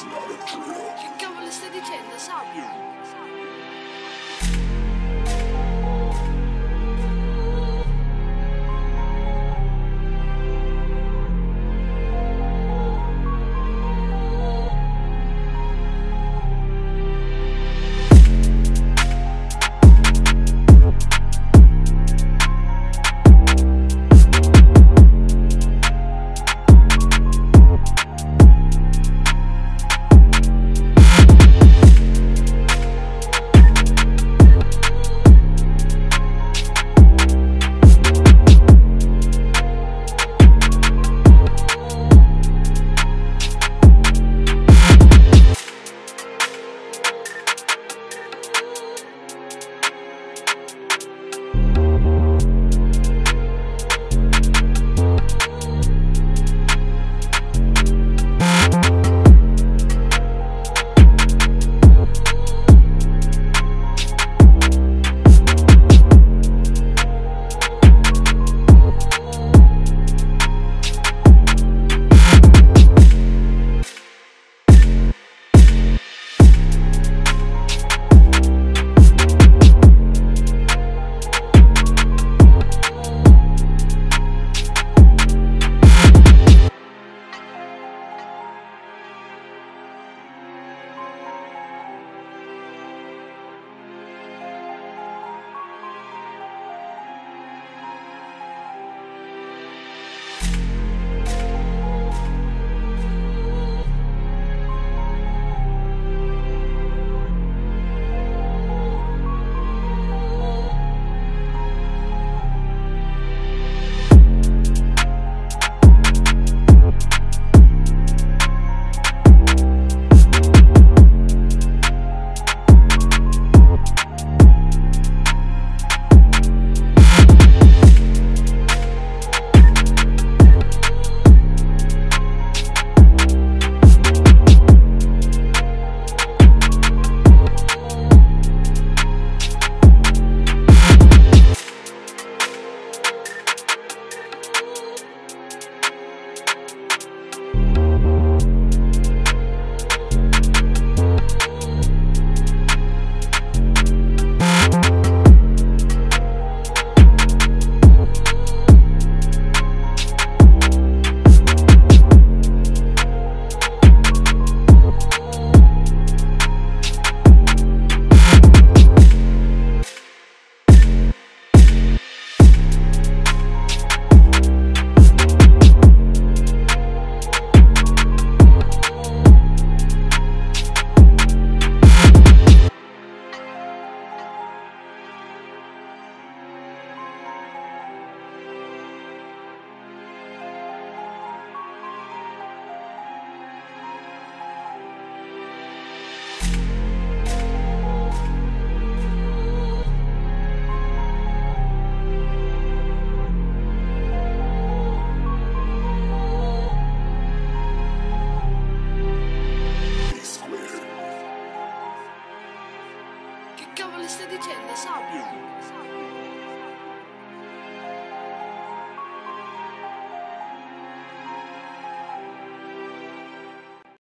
It's not a drill. You can't listen to the sound.